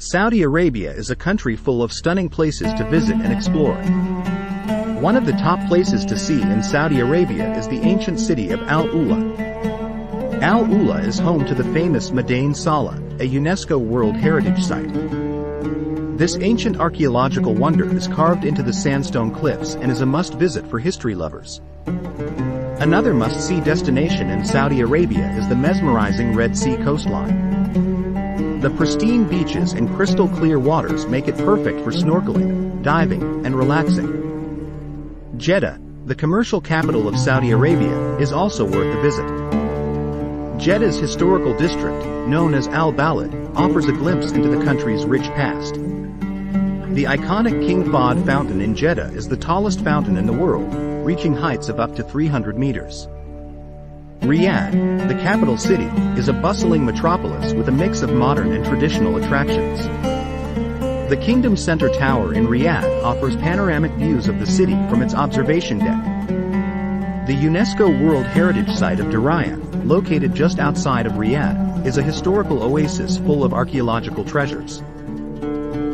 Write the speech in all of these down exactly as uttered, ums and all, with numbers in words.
Saudi Arabia is a country full of stunning places to visit and explore. One of the top places to see in Saudi Arabia is the ancient city of Al-Ula. Al-Ula is home to the famous Mada'in Salih, a UNESCO World Heritage Site. This ancient archaeological wonder is carved into the sandstone cliffs and is a must-visit for history lovers. Another must-see destination in Saudi Arabia is the mesmerizing Red Sea coastline. The pristine beaches and crystal clear waters make it perfect for snorkeling, diving, and relaxing. Jeddah, the commercial capital of Saudi Arabia, is also worth a visit. Jeddah's historical district, known as Al-Balad, offers a glimpse into the country's rich past. The iconic King Fahd Fountain in Jeddah is the tallest fountain in the world, reaching heights of up to three hundred meters. Riyadh, the capital city, is a bustling metropolis with a mix of modern and traditional attractions. The Kingdom Center Tower in Riyadh offers panoramic views of the city from its observation deck. The UNESCO World Heritage Site of Diriyah, located just outside of Riyadh, is a historical oasis full of archaeological treasures.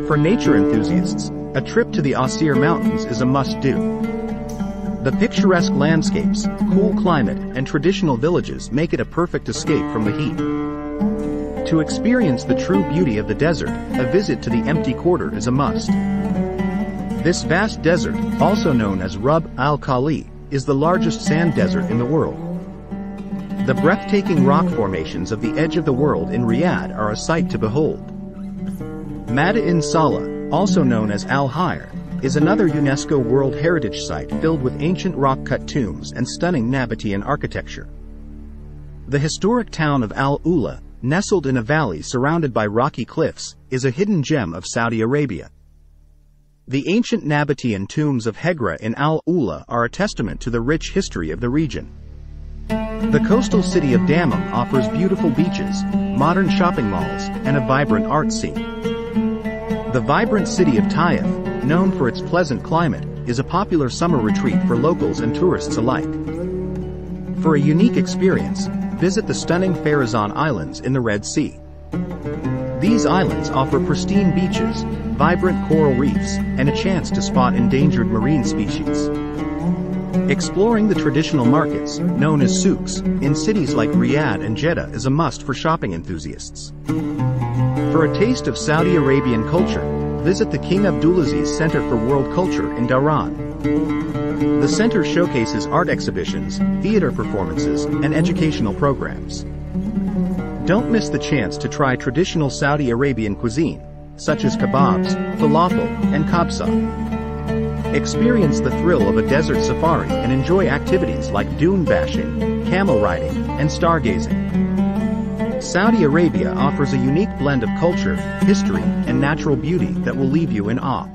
For nature enthusiasts, a trip to the Asir Mountains is a must-do. The picturesque landscapes, cool climate, and traditional villages make it a perfect escape from the heat. To experience the true beauty of the desert, a visit to the empty quarter is a must. This vast desert, also known as Rub al-Khali, is the largest sand desert in the world. The breathtaking rock formations of the edge of the world in Riyadh are a sight to behold. Mada'in Salih, also known as Al-Hayr, is another UNESCO World Heritage Site filled with ancient rock-cut tombs and stunning Nabataean architecture. The historic town of Al-Ula, nestled in a valley surrounded by rocky cliffs, is a hidden gem of Saudi Arabia. The ancient Nabataean tombs of Hegra in Al-Ula are a testament to the rich history of the region. The coastal city of Dammam offers beautiful beaches, modern shopping malls, and a vibrant art scene. The vibrant city of Taif, known for its pleasant climate, is a popular summer retreat for locals and tourists alike. For a unique experience, visit the stunning Farasan Islands in the Red Sea. These islands offer pristine beaches, vibrant coral reefs, and a chance to spot endangered marine species. Exploring the traditional markets, known as souks, in cities like Riyadh and Jeddah is a must for shopping enthusiasts. For a taste of Saudi Arabian culture, visit the King Abdulaziz Center for World Culture in Dhahran. The center showcases art exhibitions, theater performances, and educational programs. Don't miss the chance to try traditional Saudi Arabian cuisine, such as kebabs, falafel, and kabsa. Experience the thrill of a desert safari and enjoy activities like dune bashing, camel riding, and stargazing. Saudi Arabia offers a unique blend of culture, history, and natural beauty that will leave you in awe.